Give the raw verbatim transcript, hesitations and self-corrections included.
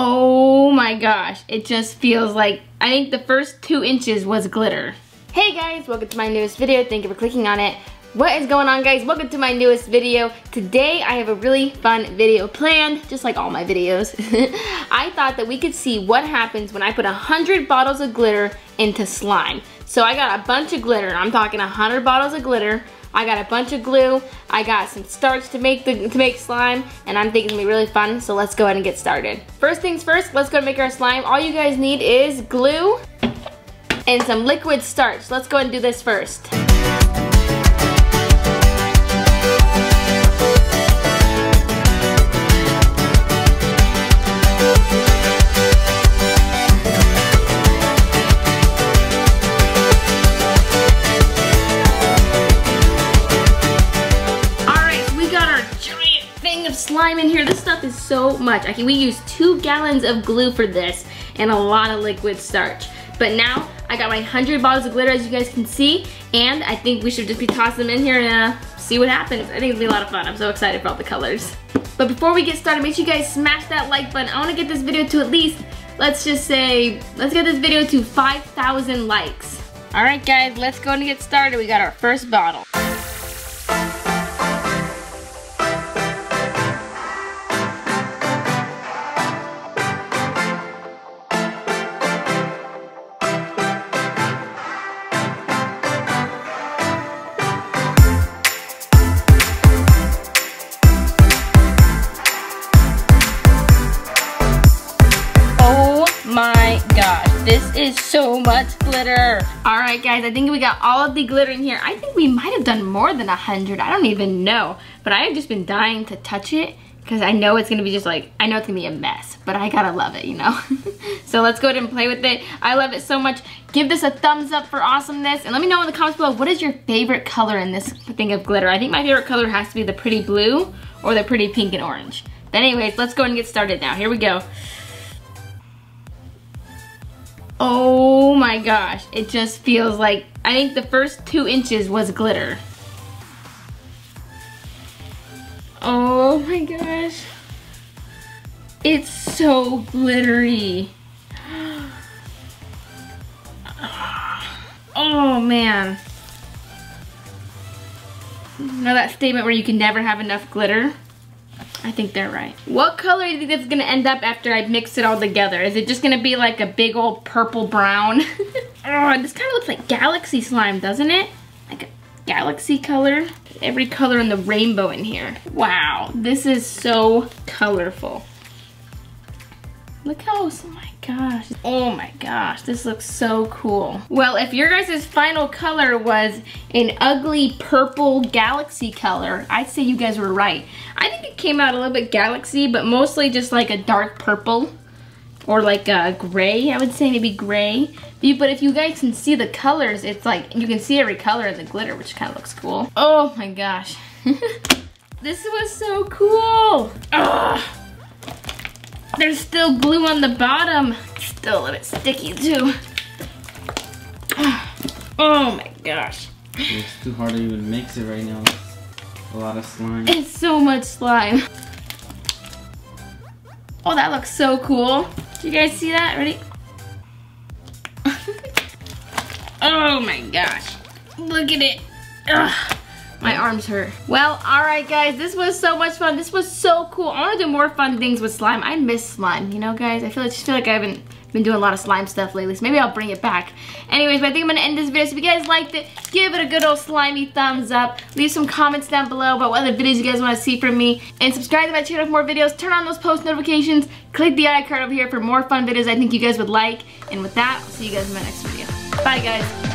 Oh my gosh, it just feels like, I think the first two inches was glitter. Hey guys, welcome to my newest video. Thank you for clicking on it. What is going on, guys? Welcome to my newest video. Today I have a really fun video planned, just like all my videos. I thought that we could see what happens when I put one hundred bottles of glitter into slime. So I got a bunch of glitter, I'm talking one hundred bottles of glitter. I got a bunch of glue, I got some starch to make the, to make slime, and I'm thinking it'll be really fun, so let's go ahead and get started. First things first, let's go make our slime. All you guys need is glue and some liquid starch. Let's go ahead and do this first. Slime in here. This stuff is so much. I can, we use two gallons of glue for this and a lot of liquid starch. But now I got my one hundred bottles of glitter, as you guys can see, and I think we should just be tossing them in here and uh, see what happens. I think it'll be a lot of fun. I'm so excited for all the colors. But before we get started, make sure you guys smash that like button. I want to get this video to at least, let's just say, let's get this video to five thousand likes. All right, guys, let's go and get started. We got our first bottle. This is so much glitter. All right, guys, I think we got all of the glitter in here. I think we might have done more than one hundred. I don't even know, but I have just been dying to touch it because I know it's gonna be just like, I know it's gonna be a mess, but I gotta love it, you know? So let's go ahead and play with it. I love it so much. Give this a thumbs up for awesomeness, and let me know in the comments below, what is your favorite color in this thing of glitter? I think my favorite color has to be the pretty blue or the pretty pink and orange. But anyways, let's go ahead and get started now. Here we go. Oh my gosh, it just feels like, I think the first two inches was glitter. Oh my gosh. It's so glittery. Oh man. You know that statement where you can never have enough glitter? I think they're right. What color do you think it's gonna end up after I mix it all together? Is it just gonna be like a big old purple brown? Oh, this kind of looks like galaxy slime, doesn't it? Like a galaxy color. Every color in the rainbow in here. Wow, this is so colorful. Look how, oh my gosh. Oh my gosh, this looks so cool. Well, if your guys' final color was an ugly purple galaxy color, I'd say you guys were right. I think it came out a little bit galaxy, but mostly just like a dark purple or like a gray, I would say maybe gray. But if you guys can see the colors, it's like, you can see every color in the glitter, which kind of looks cool. Oh my gosh. This was so cool. Ugh. There's still glue on the bottom. Still a little bit sticky too. Oh my gosh. It's too hard to even mix it right now. It's a lot of slime. It's so much slime. Oh, that looks so cool. Do you guys see that? Ready? Oh my gosh. Look at it. Ugh. My arms hurt. Well, all right, guys, this was so much fun. This was so cool. I want to do more fun things with slime. I miss slime, you know, guys? I feel like, just feel like I haven't been doing a lot of slime stuff lately, so maybe I'll bring it back. Anyways, but I think I'm gonna end this video. So if you guys liked it, give it a good old slimy thumbs up. Leave some comments down below about what other videos you guys wanna see from me. And subscribe to my channel for more videos. Turn on those post notifications. Click the icon over here for more fun videos I think you guys would like. And with that, I'll see you guys in my next video. Bye, guys.